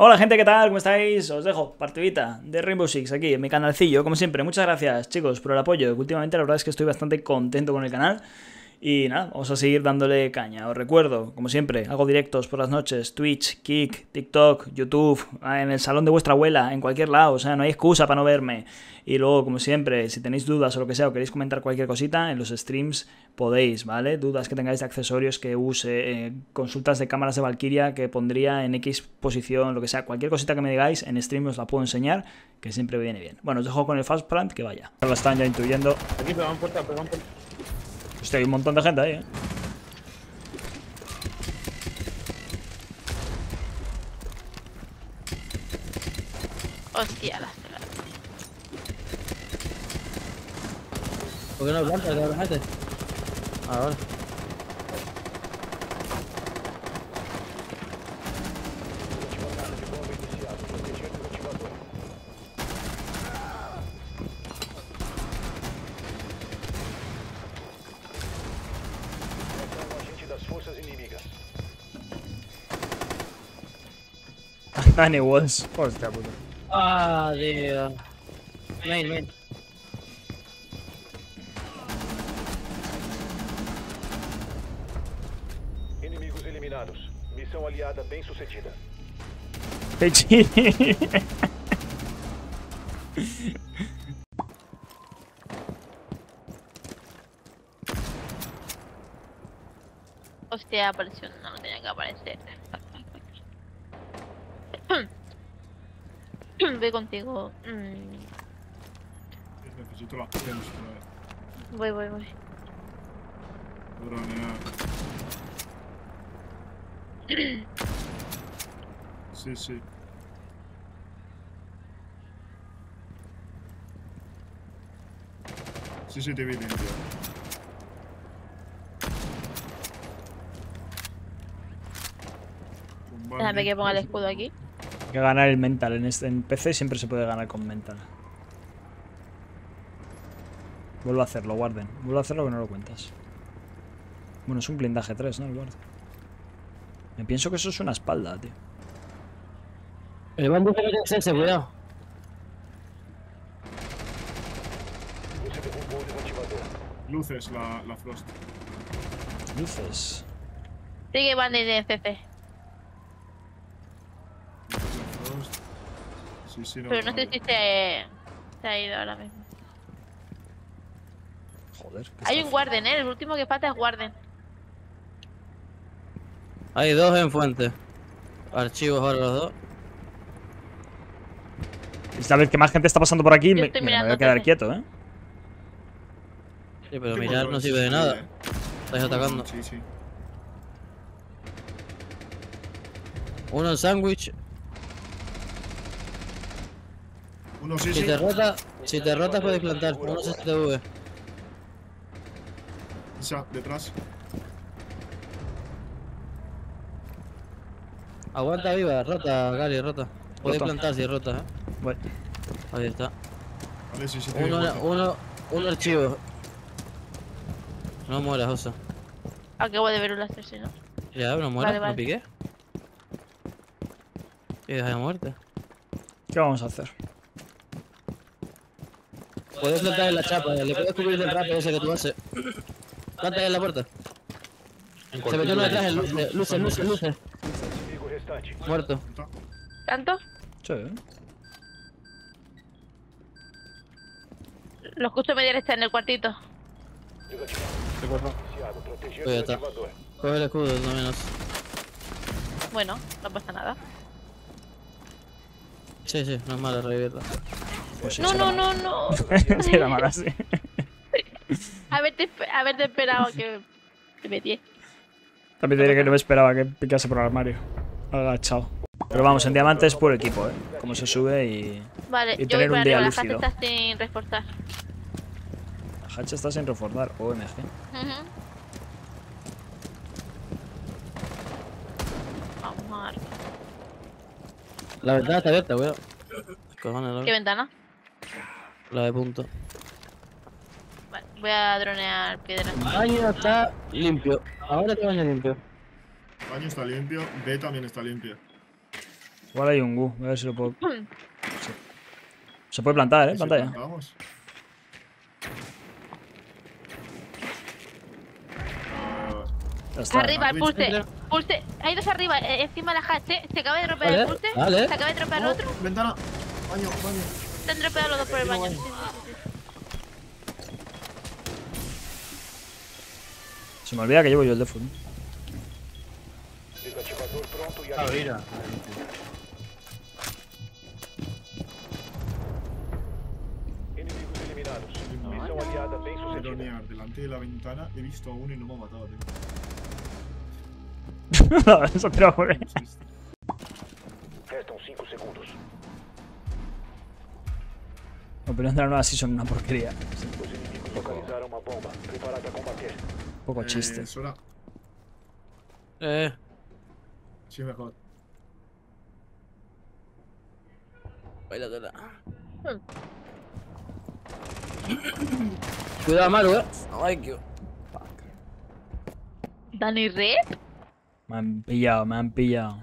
Hola gente, ¿qué tal? ¿Cómo estáis? Os dejo partidita de Rainbow Six aquí en mi canalcillo, como siempre. Muchas gracias, chicos, por el apoyo. Últimamente la verdad es que estoy bastante contento con el canal. Y nada, vamos a seguir dándole caña. Os recuerdo, como siempre, hago directos por las noches. Twitch, Kick, TikTok, YouTube, en el salón de vuestra abuela, en cualquier lado. O sea, no hay excusa para no verme. Y luego, como siempre, si tenéis dudas o lo que sea, o queréis comentar cualquier cosita, en los streams podéis, ¿vale? Dudas que tengáis de accesorios que use, consultas de cámaras de Valkyria que pondría en X posición, lo que sea. Cualquier cosita que me digáis, en stream os la puedo enseñar, que siempre viene bien. Bueno, os dejo con el fast plant, que vaya. Ahora la están ya intuyendo. Aquí pegan puerta. Hostia, hay un montón de gente ahí, Hostia, la cerrada. ¿Por qué no plantas de la gente? Ah, vale. Any walls. Hostia puta. Ah, Dios. Main. Enemigos eliminados. Misión aliada bien sucedida. Hostia, apareció. No tenía que aparecer. Voy contigo. Necesito las piernas otra vez. Voy. Sí. Sí, te vi bien, tío. Déjame que ponga el escudo aquí. Hay que ganar el mental. En PC siempre se puede ganar con mental. Vuelvo a hacerlo, Warden. Vuelvo a hacerlo que no lo cuentas. Bueno, es un blindaje 3, ¿no? El Warden. Me pienso que eso es una espalda, tío. El bando que es ese, cuidado. Luces, la Frost. Luces. Sigue Bandit de CC. Sí, no, pero no sé si se ha ido ahora mismo. Joder. Hay un Warden, el último que falta es Warden. Hay dos en fuente. Archivos ahora los dos. Esta vez que más gente está pasando por aquí, me voy a quedar quieto, ¿eh? Sí, pero mirar no sirve de nada. Estáis atacando. Sí. Uno en sándwich. Si te rotas puedes plantar, unos STV. Ya, detrás. Aguanta viva, rota, Gali, rota. Puedes plantar si rotas, Bueno. Ahí está. Vale, sí, un archivo. No mueras, osa. Acabo de ver un láser, si no. Ya, no mueras, vale. ¿No piqué? Y deja de muerte. ¿Qué vamos a hacer? Puedes plantar en la chapa, le puedes cubrir el rape ese que tú haces. Planta en la puerta. Se metió uno detrás, luces. Muerto. ¿Tanto? Sí. Los custos medianos están en el cuartito. Pues ya está. Coge el escudo, no menos. Bueno, no pasa nada. Sí, no es malo revivirla. Pues no. Era mala, sí. Haberte esperado que te metí. También te diré que no me esperaba que picase por el armario. Agachado. Pero vamos, en diamantes puro equipo, Como se sube y. Vale, y tener yo voy un día lúcido. La hacha está sin reforzar. La hacha está sin reforzar, OMG. Vamos a ver. La ventana está abierta, weón. ¿Qué ventana? La de punto. Vale, voy a dronear piedras. El baño está limpio. Ahora te baño limpio. El baño está limpio, B también está limpio. Igual hay un Gu, a ver si lo puedo... Sí. Se puede plantar, pantalla. Está, arriba, el pulse. Pulse. Hay dos arriba, encima de la hatch, ¿eh? Se acaba de romper el pulse. Dale. Se acaba de romper el otro. Ventana. Baño. Se han rompeado los dos por el baño. Sí. Se me olvida que llevo yo el default. Ah, mira. Delante de la ventana he visto a uno y no me ha matado, tío. Eso te lo juro. Restan 5 segundos. Opinión de la nueva season, una porquería. Poco chiste. Sola. Sí, mejor. Bailadora. Cuidado, Maru, Thank you. Fuck. ¿Dani Rep? Me han pillado.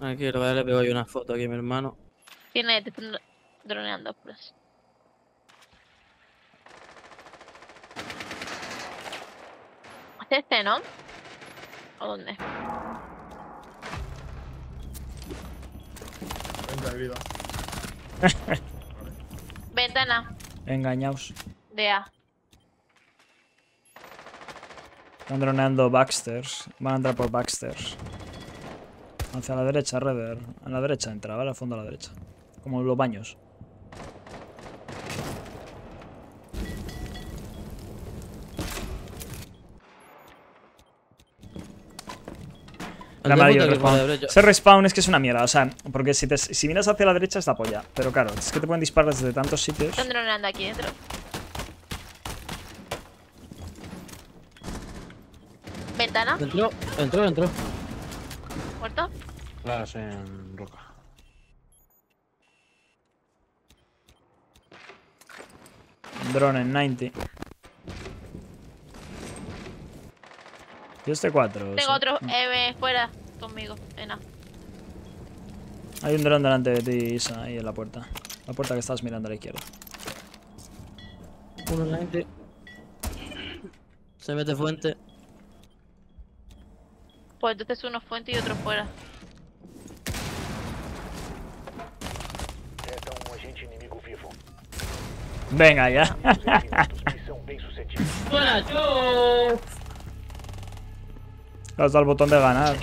Aquí le pego yo una foto aquí a mi hermano. Tiene, te están droneando, pues. ¿Hace este, no? ¿O dónde? Venga, de vida. Ventana. Engañaos. DA. Están droneando Baxters. Van a entrar por Baxters. Hacia la derecha, Redder. A la derecha entra, ¿vale? Al fondo a la derecha. Como los baños. La mayor, ser respawn es que es una mierda, o sea, porque si miras hacia la derecha es la polla, pero claro, es que te pueden disparar desde tantos sitios. Están droneando aquí dentro. ¿Ventana? Entró. ¿Muerto? Las en roca. Drone en 90. Yo este 4. Tengo otro fuera conmigo, Hay un dron delante de ti, Isa, ahí en la puerta. La puerta que estás mirando a la izquierda. Uno en la gente. Se mete fuente. Pues entonces uno fuente y otro fuera. Venga ya. Buena, chau. Le has dado el botón de ganar.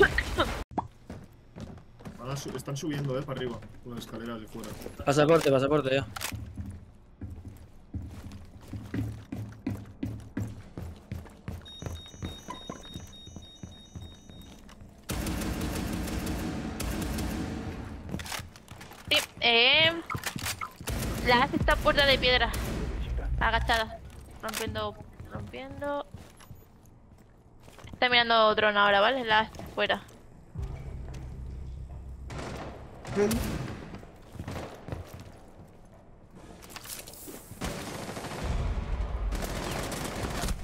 Están subiendo, para arriba. Con las escaleras de fuera. Pasaporte ya. Sí, la hace esta puerta de piedra. Agachada. Rompiendo. Está mirando drone ahora, ¿vale? La está afuera.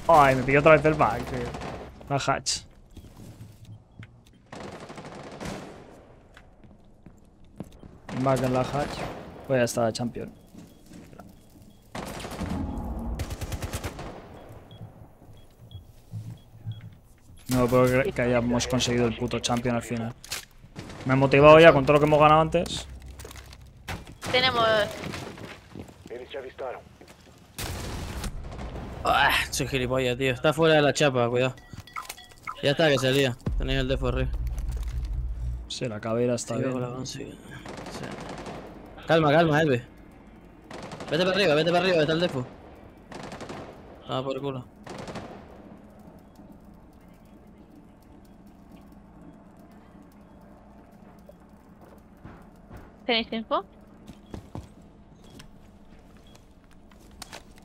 Ay, me pilló otra vez el bug, tío. La hatch. Bug en la hatch. Voy a estar champion. No puedo creer que hayamos conseguido el puto champion al final. Me he motivado ya con todo lo que hemos ganado antes. Tenemos... Ah, soy gilipollas, tío. Está fuera de la chapa, cuidado. Ya está que salía. Tenéis el defo arriba. Sí, la cabera está bien. Calma, Elvi. Vete para arriba, está el defo. Ah, por culo. ¿Tenéis tiempo?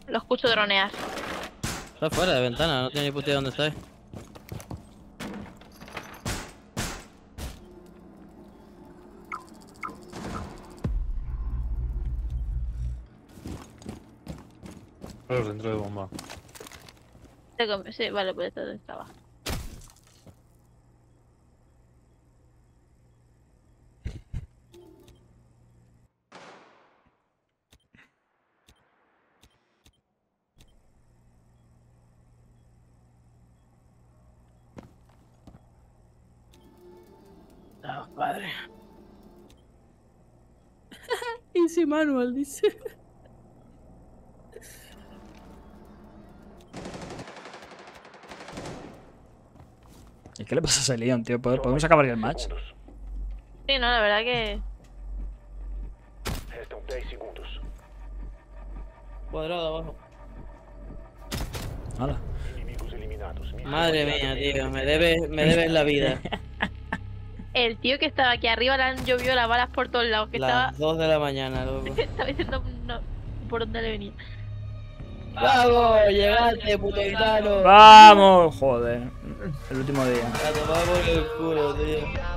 Lo escucho dronear. Está fuera de ventana, no tiene ni puta idea dónde estáis. Pero dentro de bomba. Sí, vale, pues esto está abajo. padre. Easy manual, dice. ¿Y qué le pasa a ese Leon, tío? ¿Podemos acabar ya el match? Sí, no, la verdad que... Restan 10 segundos. Cuadrado abajo. Hola. Madre mía, tío, me debes la vida. El tío que estaba aquí arriba le han llovido las balas por todos lados. Que las estaba... 2 de la mañana, loco. Estaba diciendo no, por dónde le venía. ¡Vamos! ¡Llegaste, puto gitano! ¡Vamos! Joder. El último día. La tomamos por el culo, tío.